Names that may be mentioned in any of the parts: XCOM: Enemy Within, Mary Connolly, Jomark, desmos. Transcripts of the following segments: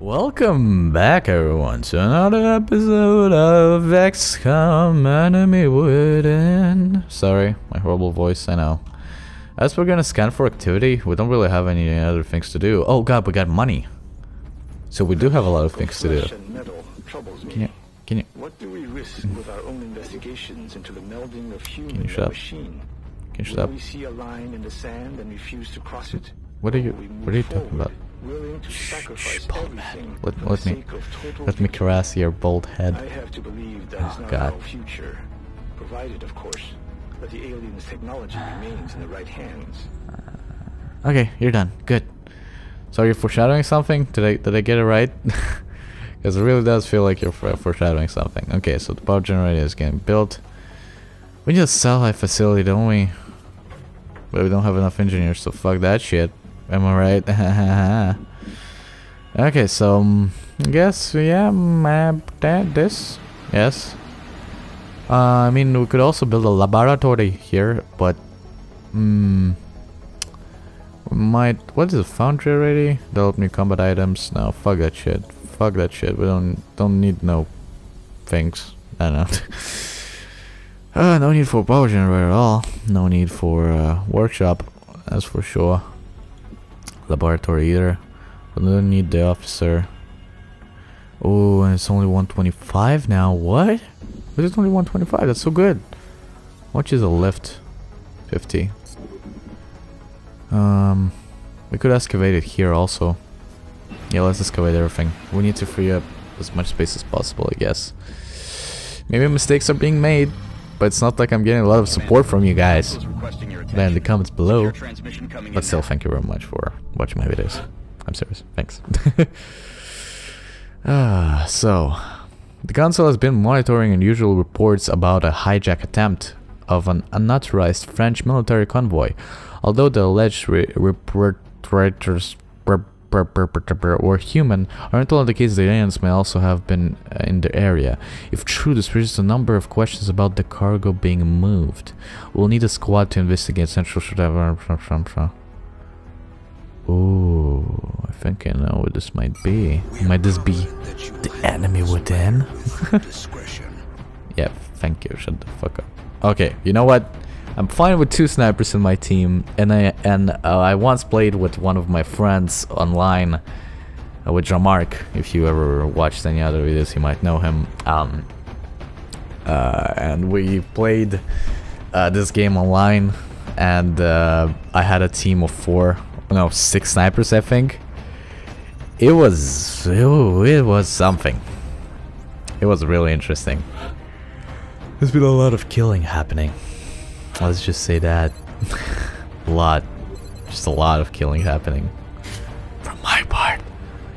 Welcome back, everyone, to another episode of XCOM: Enemy Within. Sorry, my horrible voice, I know. As we're gonna scan for activity, we don't really have any other things to do. Oh god, we got money. So we do have a lot of things to do. Can you? What do we risk with our own investigations into the melding of human and machine? Can you stop? We see a line in the sand and refuse to cross it. What are you talking about? Shh, bald man. Let me caress your bald head. I have to believe that is not our future, provided, of course, that the alien's technology remains in the right hands. Okay, you're done. Good. So you're foreshadowing something? Did I get it right? Because it really does feel like you're foreshadowing something. Okay, so the power generator is getting built. We need a satellite facility, don't we? But we don't have enough engineers, so fuck that shit. Am I right? Okay, so I guess this. Yes. I mean, we could also build a laboratory here, but we might. What is the foundry already? Develop new combat items. No, fuck that shit. Fuck that shit. We don't need no things. I don't know. No need for power generator at all. No need for workshop. That's for sure. Laboratory either. We don't need the officer. Oh, and it's only 125 now. What? But it's only 125. That's so good. What is a lift? 50. We could excavate it here also. Yeah, let's excavate everything. We need to free up as much space as possible, I guess. Maybe mistakes are being made, but it's not like I'm getting a lot of support from you guys. Down in the comments below, but still, thank you very much for watching my videos. I'm serious, thanks. So, the council has been monitoring unusual reports about a hijack attempt of an unauthorized French military convoy. Although the alleged perpetrators were human, our intel indicates the aliens may also have been in the area. If true, this raises a number of questions about the cargo being moved. We'll need a squad to investigate Central Shadavar. Ooh, I think I know what this might be. Might this be the enemy within? Yeah, thank you. Shut the fuck up. Okay, you know what? I'm fine with 2 snipers in my team, and I once played with one of my friends online, with Jomark. If you ever watched any other videos, you might know him. And we played this game online, and I had a team of 6 snipers, I think. It was something. It was really interesting. There's been a lot of killing happening. Let's just say that. Just a lot of killing happening. From my part.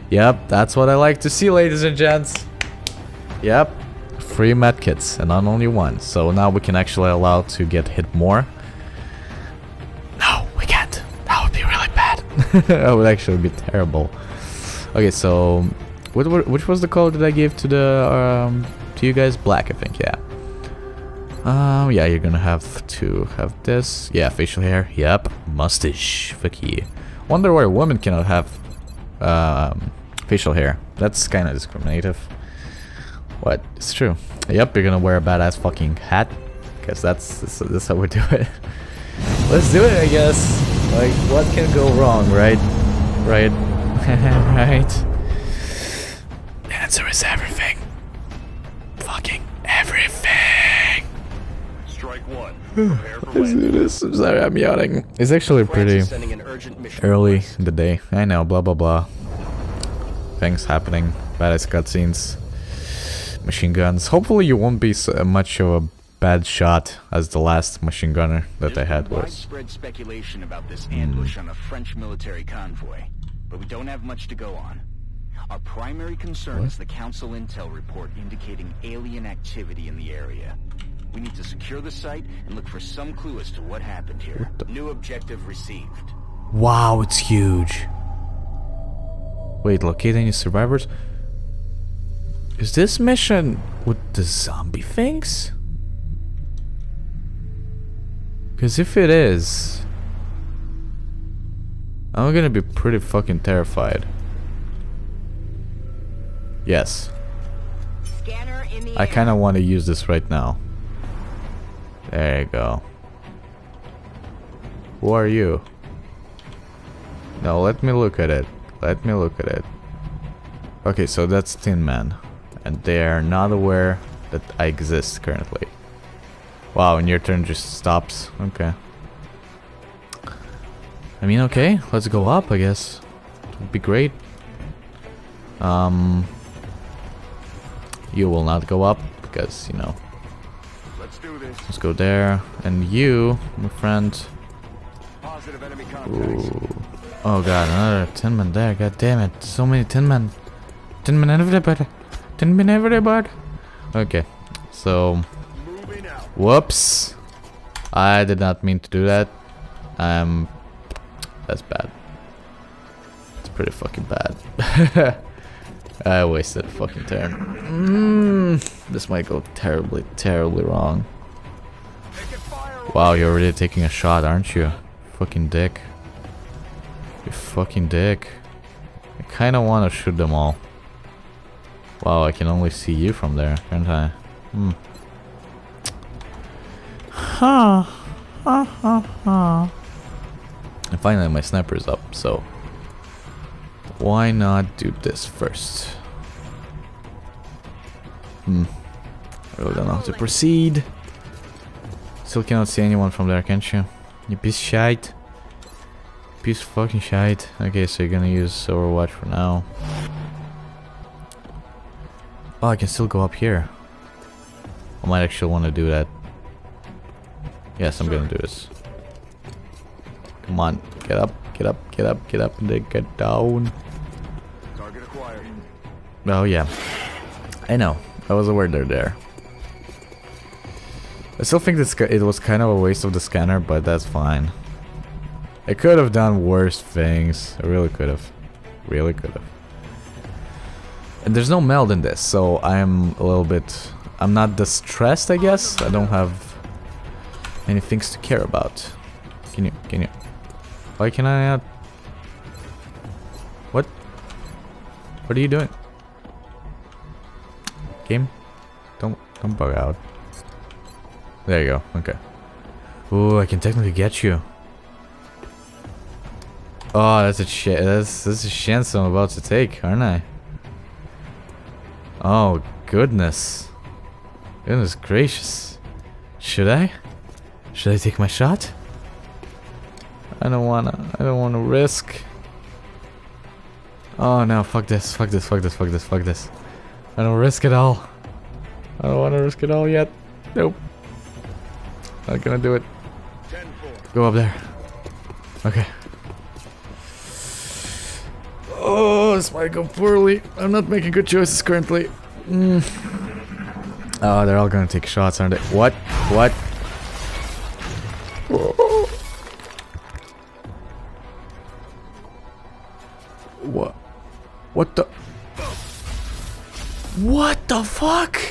Yep, that's what I like to see, ladies and gents. Yep. Free medkits, and not only one. So now we can actually allow to get hit more. No, we can't. That would be really bad. That would actually be terrible. Okay, so which was the color that I gave to the to you guys? Black, I think. Yeah. Yeah, you're gonna have to have this. Yeah, facial hair. Yep, mustache. Fuck you. Wonder why a woman cannot have facial hair. That's kind of discriminative. What? It's true. Yep, you're gonna wear a badass fucking hat, because that's how we do it. Let's do it, I guess. Like, what can go wrong, right? Right? Right? The answer is everything. Fucking everything. I'm sorry, I'm yawning. It's actually pretty early in the day. I know, blah blah blah. Things happening, badass cutscenes, machine guns. Hopefully, you won't be so much of a bad shot as the last machine gunner that I had was. Widespread speculation about this ambush on a French military convoy, but we don't have much to go on. Our primary concern is the Council Intel report indicating alien activity in the area. We need to secure the site and look for some clue as to what happened here. What new objective received. Wow, it's huge. Wait, locate any survivors? Is this mission with the zombie things? Because if it is, I'm gonna be pretty fucking terrified. Yes. Scanner in the air. I kind of want to use this right now. There you go. Who are you? No, let me look at it. Let me look at it. Okay, so that's Tin Man. And they are not aware that I exist currently. Wow, and your turn just stops. Okay. I mean, okay, let's go up, I guess. It would be great. You will not go up, because, you know. Let's do this. Let's go there. And you, my friend. Positive enemy contacts. Ooh. Oh god, another Tin Man there, god damn it. So many Tin Men. Tin Man everybody. Tin Man everybody. Okay, so. Whoops. I did not mean to do that. That's bad. It's pretty fucking bad. I wasted a fucking turn. This might go terribly, terribly wrong. Wow, you're already taking a shot, aren't you? Fucking dick. You fucking dick. I kinda wanna shoot them all. Wow, I can only see you from there, can't I? Hmm. Ha! Ha ha ha. And finally my sniper's up, so... why not do this first? I really don't know how to proceed. Still cannot see anyone from there, can't you? You piece of shite. Piece of fucking shite. Okay, so you're gonna use Overwatch for now. Oh, I can still go up here. I might actually want to do that. Yes, I'm gonna do this. Come on, get up, get up, get up, get up, and then get down. Target acquired. Oh yeah, I know. I was aware they're there. I still think this it was kind of a waste of the scanner, but that's fine. I could have done worse things. I really could have. Really could have. And there's no meld in this, so I'm a little bit... I'm not distressed, I guess. I don't have any things to care about. Can you... Why can I not... What? What are you doing? Game? Don't bug out. There you go, okay. Ooh, I can technically get you. Oh, that's a that's a chance I'm about to take, aren't I? Oh goodness, goodness gracious! Should I? Should I take my shot? I don't wanna. I don't wanna risk. Oh no! Fuck this! Fuck this! Fuck this! Fuck this! Fuck this! I don't risk it all. I don't wanna risk it all yet. Nope. Not gonna do it. Go up there. Okay. Oh, this might go poorly. I'm not making good choices currently. Oh, they're all gonna take shots, aren't they? What? What? Oh. What? What the? What the fuck?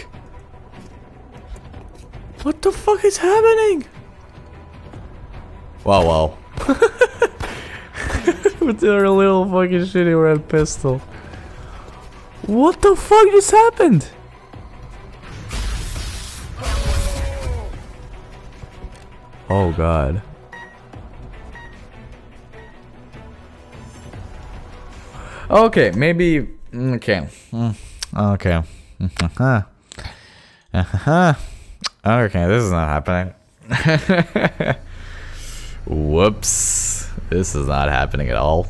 What the fuck is happening? Wow, wow. With their little fucking shitty red pistol. What the fuck just happened? Oh god. Okay, maybe. Okay. Okay. Okay, this is not happening. Whoops. This is not happening at all.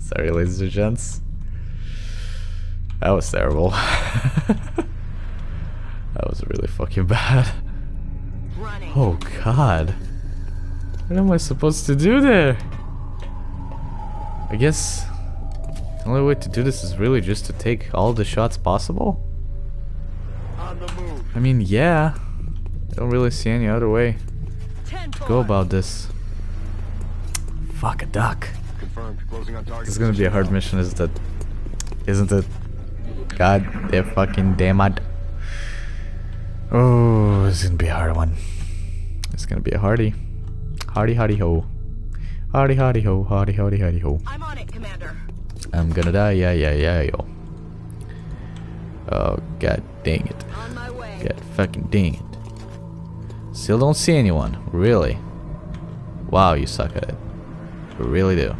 Sorry, ladies and gents. That was terrible. That was really fucking bad. Running. Oh god. What am I supposed to do there? I guess the only way to do this is really just to take all the shots possible. On the move. I mean, yeah. I don't really see any other way to go about this. Fuck a duck. Confirmed. Closing on target. This is gonna be a hard mission, isn't it? God damn fucking damn it. Oh, this is gonna be a hard one. It's gonna be a hardy. Hardy hardy ho. Hardy hardy ho. Hardy hardy hardy ho. I'm on it, Commander. I'm gonna die, yeah yo. Oh, god dang it. God fucking dang it. Still don't see anyone, really. Wow, you suck at it. You really do.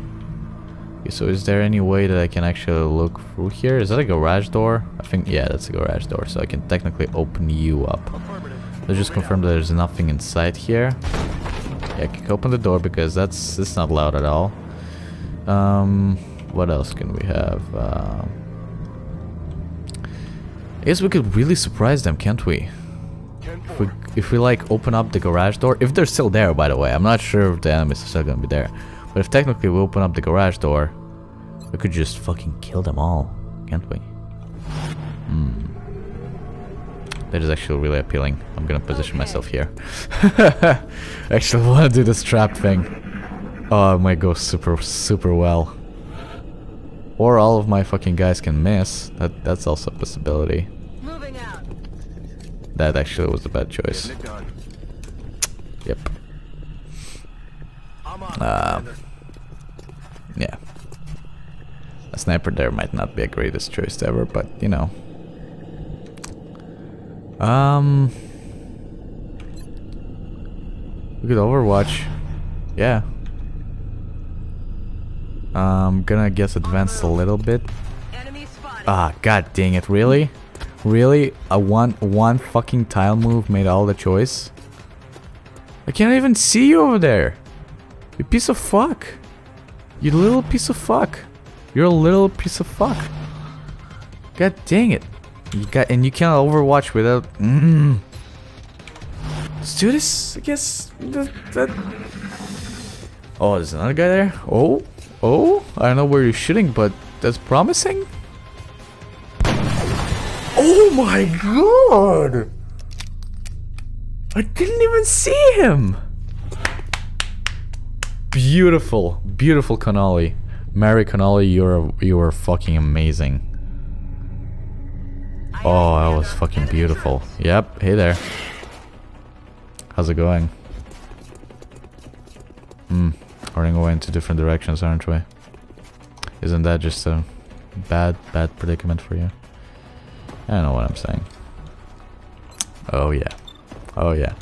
Okay, so is there any way that I can actually look through here? Is that a garage door? I think, yeah, that's a garage door, so I can technically open you up. Let's just confirm that there's nothing inside here. Yeah, I can open the door because it's not loud at all. What else can we have? I guess we could really surprise them, can't we? If we like open up the garage door, if they're still there, by the way, I'm not sure if the enemies are still gonna be there. But if technically we open up the garage door, we could just fucking kill them all, can't we? That is actually really appealing. I'm gonna position myself here. Actually, I wanna do this trap thing. Oh, it might go super, super well. Or all of my fucking guys can miss. That's also a possibility. That actually was a bad choice. Yep. Yeah. A sniper there might not be a greatest choice ever, but you know. We could overwatch. Yeah. I'm gonna guess advance a little bit. Ah, god dang it, really? Really? A one fucking tile move made all the choice? I can't even see you over there! You piece of fuck! You little piece of fuck! You're a little piece of fuck! God dang it! And you can't overwatch without... Let's do this, I guess... Oh, there's another guy there? Oh? Oh? I don't know where you're shooting, but that's promising? Oh my god! I didn't even see him! Beautiful, beautiful Connolly. Mary Connolly, you are fucking amazing. Oh, that was fucking beautiful. Yep, hey there. How's it going? Running away into different directions, aren't we? Isn't that just a bad predicament for you? I don't know what I'm saying. Oh yeah. Oh yeah.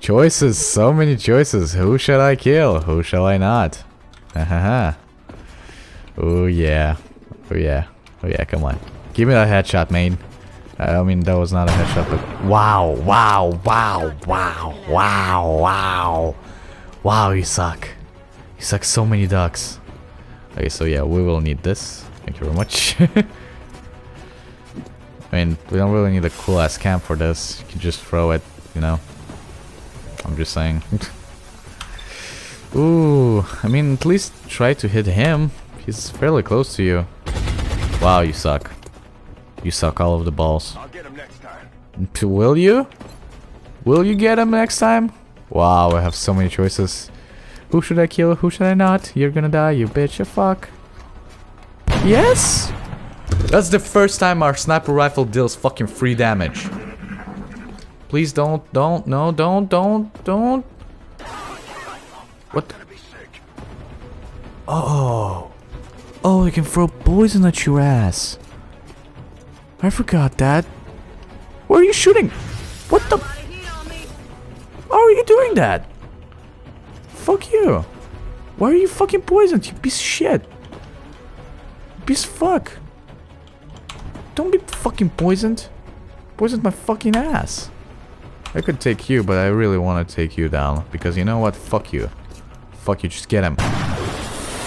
Choices! So many choices! Who shall I kill? Who shall I not? Hahaha. Oh yeah. Oh yeah. Oh yeah, come on. Give me that headshot, man. I mean, that was not a headshot, but... Wow! Wow! Wow! Wow! Wow! Wow! Wow, you suck. You suck so many ducks. Okay, so yeah, we will need this. Thank you very much. I mean, we don't really need a cool ass camp for this. You can just throw it, you know. I'm just saying. Ooh, I mean, at least try to hit him. He's fairly close to you. Wow, you suck. You suck all of the balls. I'll get him next time. Will you? Will you get him next time? Wow, I have so many choices. Who should I kill? Who should I not? You're gonna die, you bitch, you fuck. Yes! That's the first time our sniper rifle deals fucking free damage. Please don't, no, don't. What? Oh. Oh, I can throw poison at your ass. I forgot that. Where are you shooting? What the? How are you doing that? Fuck you. Why are you fucking poisoned, you piece of shit? Piece of fuck. Don't be fucking poisoned. Poisoned my fucking ass. I could take you, but I really want to take you down. Because you know what? Fuck you. Fuck you, just get him.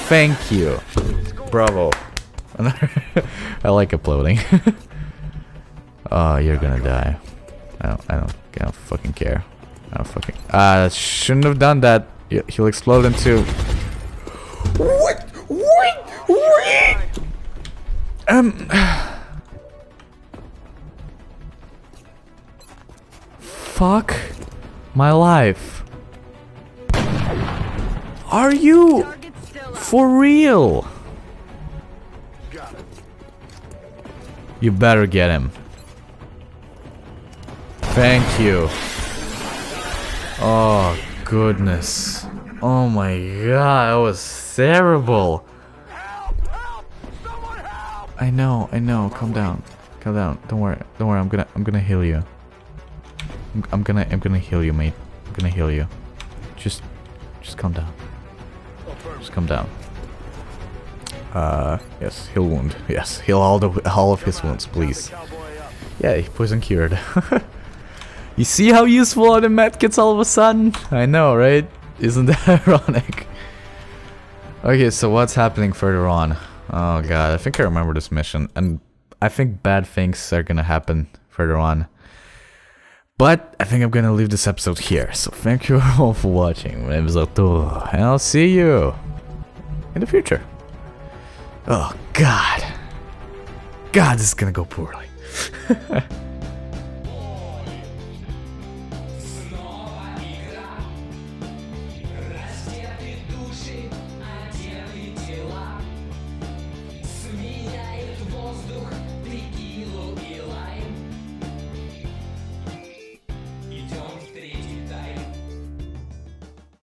Thank you. Bravo. I like uploading. Oh, you're gonna die. I don't fucking care. I don't fucking... shouldn't have done that. He'll explode into... What? What? What? Fuck my life. Are you for real? You better get him. Thank you. Oh goodness. Oh my god, that was terrible. Help, help, someone help. I know, calm down. Calm down. Don't worry. Don't worry. I'm gonna heal you. I'm gonna heal you, mate. I'm gonna heal you. Just calm down. Just calm down. Yes, heal wound. Yes, heal all of his wounds, please. Yeah, poison cured. You see how useful are the medkits all of a sudden? I know, right? Isn't that ironic? Okay, so what's happening further on? Oh god, I think I remember this mission, and I think bad things are gonna happen further on. But I think I'm gonna leave this episode here, so thank you all for watching episode 2, and I'll see you in the future. Oh god. God, this is gonna go poorly.